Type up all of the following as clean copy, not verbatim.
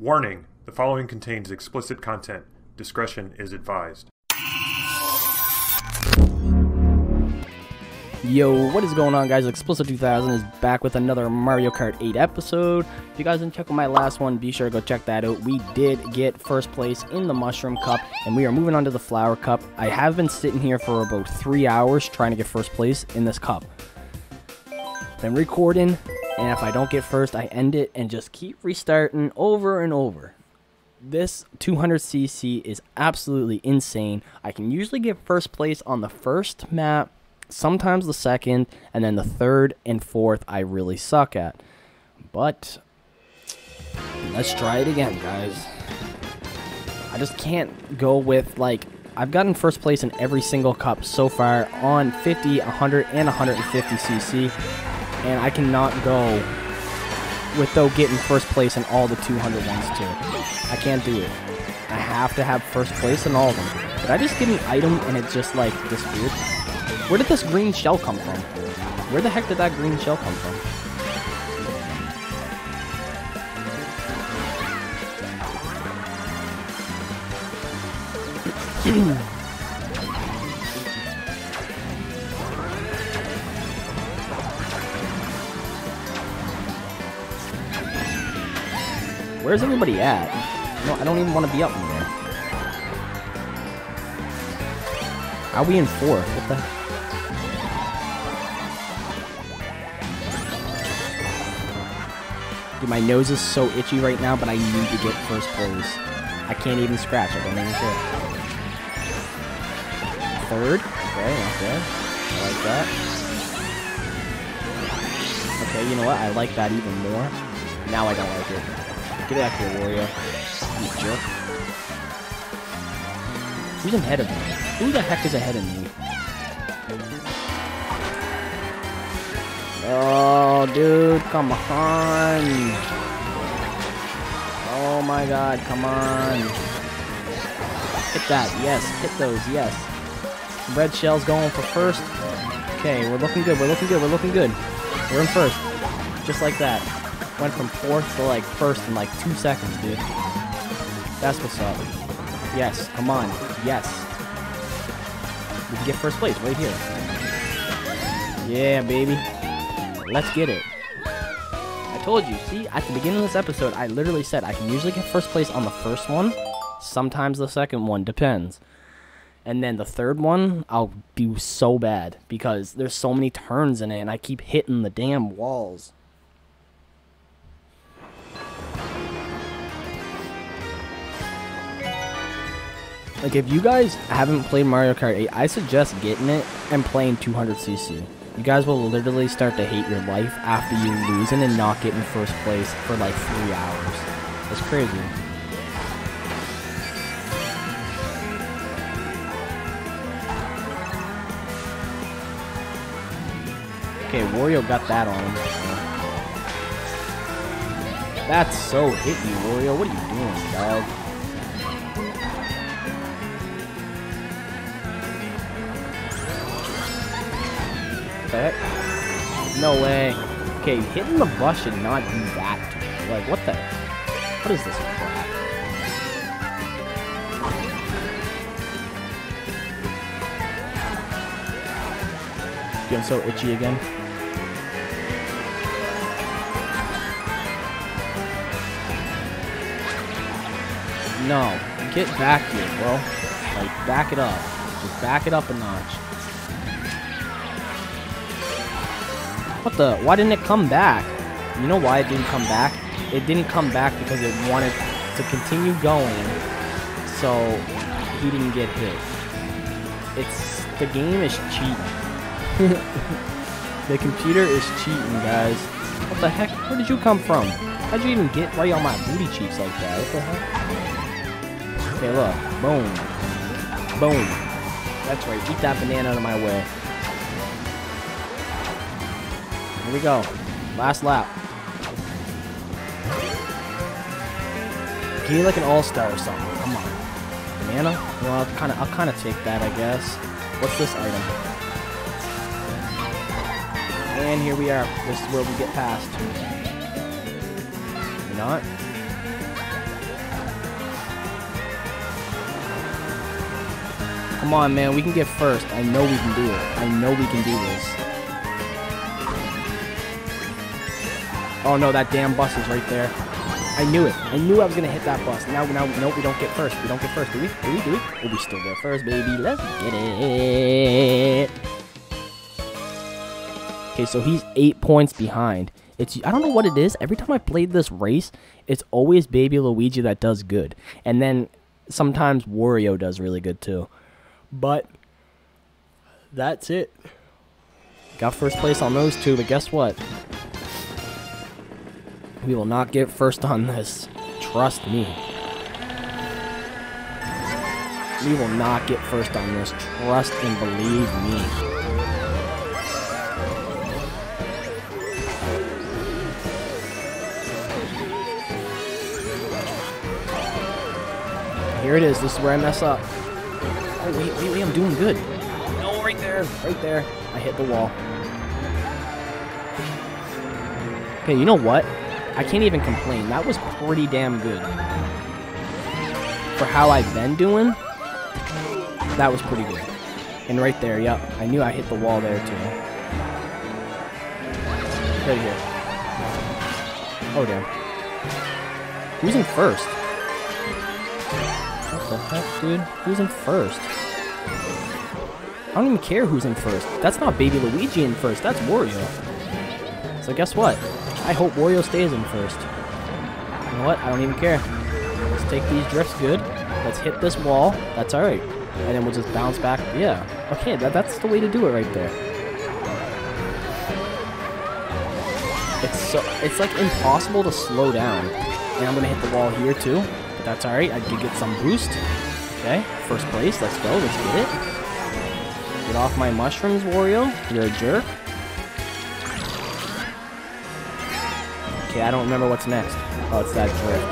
Warning, the following contains explicit content. Discretion is advised. Yo, what is going on, guys? Explicit 2000 is back with another Mario Kart 8 episode. If you guys didn't check out my last one, be sure to go check that out. We did get first place in the Mushroom Cup, and we are moving on to the Flower Cup. I have been sitting here for about 3 hours trying to get first place in this cup. Been recording. And if I don't get first, I end it and just keep restarting over and over. This 200cc is absolutely insane. I can usually get first place on the first map, sometimes the second, and then the third and fourth I really suck at. But let's try it again, guys. I just can't go with, like, I've gotten first place in every single cup so far on 50, 100, and 150cc. And I cannot go without getting first place in all the 200 ones too. I can't do it. I have to have first place in all of them. Did I just get an item and it's just like this weird? Where did this green shell come from? Where the heck did that green shell come from? Where's everybody at? No, I don't even want to be up in there. Are we in fourth? What the heck? Dude, my nose is so itchy right now, but I need to get first place. I can't even scratch. I don't even care. Third? Okay, okay. I like that. Okay, you know what? I like that even more. Now I don't like it. Get out here, Wario. You jerk. Who's ahead of me? Who the heck is ahead of me? Oh, dude, come on. Oh my god, come on. Hit that, yes. Hit those, yes. Red shell's going for first. Okay, we're looking good, we're looking good, we're looking good. We're in first. Just like that. Went from fourth to like first in like 2 seconds, dude. That's what's up. Yes, come on. Yes. We can get first place right here. Yeah, baby. Let's get it. I told you. See, at the beginning of this episode, I literally said I can usually get first place on the first one. Sometimes the second one. Depends. And then the third one, I'll do so bad because there's so many turns in it and I keep hitting the damn walls. Like, if you guys haven't played Mario Kart 8, I suggest getting it and playing 200cc. You guys will literally start to hate your life after you losing and not getting first place for like 3 hours. That's crazy. Okay, Wario got that on him. That's so hitty, Wario. What are you doing, dog? Heck? No way. Okay, hitting the bus should not do that to me. Like, what the? What is this crap? Dude, I'm so itchy again. No, get back here, bro. Like, back it up. Just back it up a notch. What the? Why didn't it come back? You know why it didn't come back? It didn't come back because it wanted to continue going, so he didn't get hit. It's... the game is cheating. The computer is cheating, guys. What the heck? Where did you come from? How'd you even get right on my booty cheeks like that? What the heck? Okay, look. Boom. Boom. That's right. Eat that banana out of my way. Here we go. Last lap. Get like an all-star or something. Come on. Banana? Well, I'll kind of take that, I guess. What's this item? And here we are. This is where we get past. You're not? Come on, man. We can get first. I know we can do it. I know we can do this. Oh, no. That damn bus is right there. I knew it. I knew I was going to hit that bus. Now, nope, we don't get first. We don't get first. Do we? Oh, we still get first, baby. Let's get it. Okay, so he's 8 points behind. I don't know what it is. Every time I played this race, it's always Baby Luigi that does good. And then sometimes Wario does really good, too. But that's it. Got first place on those two, but guess what? We will not get first on this. Trust me. We will not get first on this. Trust and believe me. Here it is. This is where I mess up. Oh, wait. I'm doing good. No, right there. Right there. I hit the wall. Okay, you know what? I can't even complain. That was pretty damn good. For how I've been doing, that was pretty good. And right there, yep. I knew I hit the wall there, too. Right here. Oh, damn. Who's in first? What the heck, dude? Who's in first? I don't even care who's in first. That's not Baby Luigi in first. That's Wario. So guess what? I hope Wario stays in first. You know what? I don't even care. Let's take these drifts good. Let's hit this wall. That's alright. And then we'll just bounce back. Yeah. Okay, that's the way to do it right there. It's like impossible to slow down. And I'm going to hit the wall here too. But that's alright. I did get some boost. Okay. First place. Let's go. Let's get it. Get off my mushrooms, Wario. You're a jerk. Okay, I don't remember what's next. Oh, it's that drift.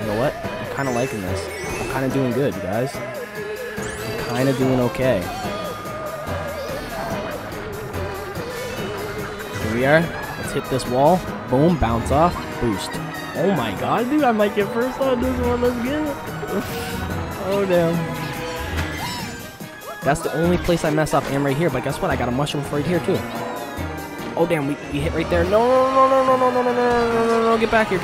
You know what? I'm kind of liking this. I'm kind of doing good, you guys. I'm kind of doing okay. Here we are. Let's hit this wall. Boom, bounce off, boost. Oh my god, dude, I might get first on this one. Let's get it. Oh, damn. That's the only place I mess up, and right here. But guess what? I got a mushroom right here, too. Oh, damn, we hit right there. No, get back here.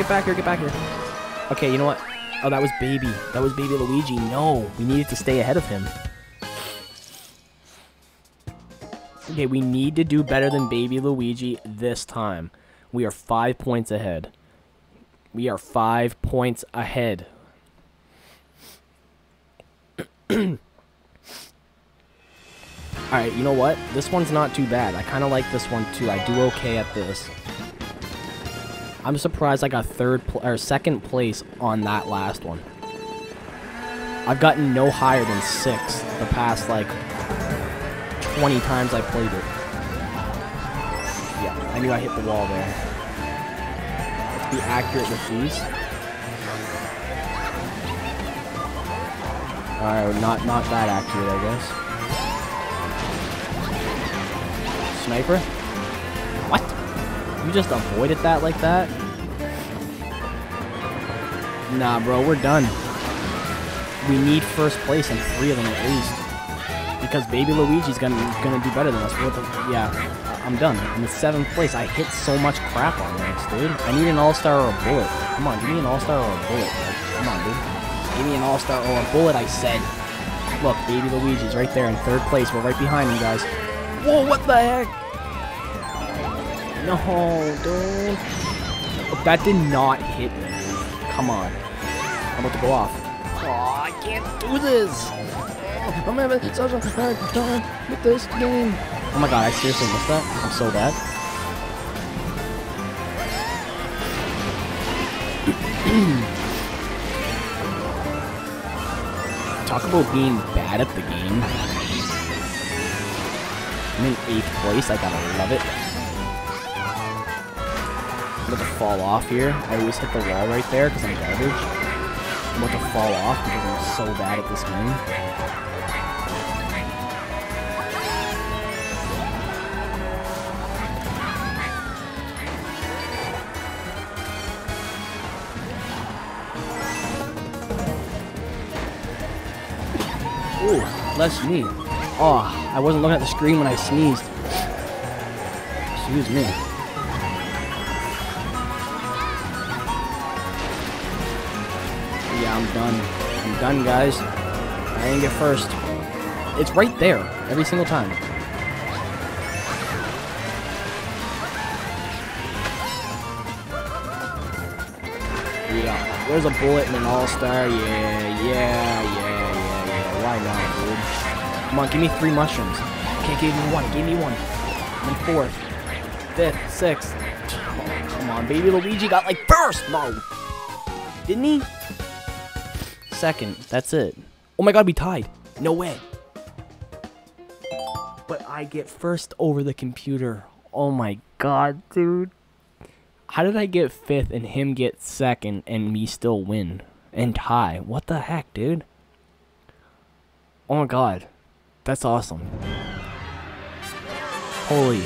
Okay, you know what? Oh, that was Baby. That was Baby Luigi. No, we needed to stay ahead of him. Okay, we need to do better than Baby Luigi this time. We are 5 points ahead. We are 5 points ahead. Alright, you know what? This one's not too bad. I kind of like this one, too. I do okay at this. I'm surprised I got second place on that last one. I've gotten no higher than sixth the past, like, 20 times I played it. Yeah, I knew I hit the wall there. Let's be accurate with these. Alright, not that accurate, I guess. Sniper? What? You just avoided that like that? Nah, bro, we're done. We need first place in three of them at least. Because Baby Luigi's gonna do better than us. Yeah, I'm done. I'm in seventh place. I hit so much crap on this, dude. I need an all-star or a bullet. Come on, give me an all-star or a bullet. Like, come on, dude. Give me an all-star or a bullet, I said. Look, Baby Luigi's right there in third place. We're right behind you guys. Whoa, what the heck? No, dude. Oh, that did not hit me. Come on. I'm about to go off. Oh, I can't do this. I'm having such a hard time with this game. Oh my god, I seriously missed that. I'm so bad. Talk about being bad at the game. I'm in 8th place, I gotta love it. I'm about to fall off here. I always hit the wall right there because I'm garbage. I'm about to fall off because I'm so bad at this game. Ooh, Bless me. Oh, I wasn't looking at the screen when I sneezed. Excuse me. Yeah, I'm done. I'm done, guys. I didn't get first. It's right there every single time. Yeah. There's a bullet and an all-star. Yeah. Why not, dude? Come on, give me 3 mushrooms. Okay, give me 1. Give me 1. And 4th. 5th. 6th. Oh, come on, baby. Luigi got like first. No. Didn't he? 2nd. That's it. Oh my god, we tied. No way. But I get first over the computer. Oh my god, dude. How did I get 5th and him get 2nd and me still win and tie? What the heck, dude? Oh my god. That's awesome. Holy,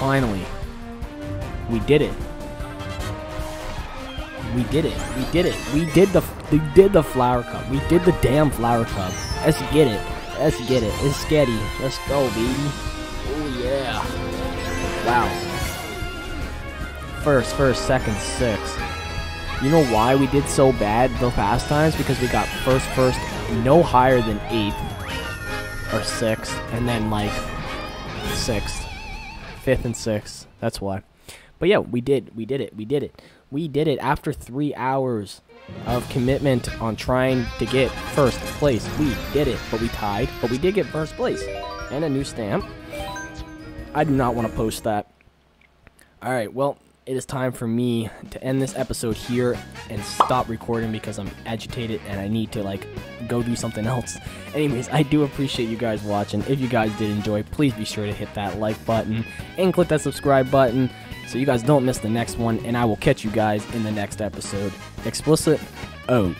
finally. We did it. We did it. We did it. We did the flower cup. We did the damn flower cup. Let's get it. Let's get it. It's sketty. Let's go, baby. Oh yeah. Wow. First, 2nd, 6th. You know why we did so bad the past times? Because we got first, no higher than 8th or 6th, and then like 6th, 5th, and 6th. That's why. But yeah, we did it after 3 hours of commitment on trying to get first place. We did it, but we tied. But we did get first place and a new stamp. I do not want to post that. All right, well. It is time for me to end this episode here and stop recording because I'm agitated and I need to, like, go do something else. Anyways, I do appreciate you guys watching. If you guys did enjoy, please be sure to hit that like button and click that subscribe button so you guys don't miss the next one. And I will catch you guys in the next episode. Explicit out.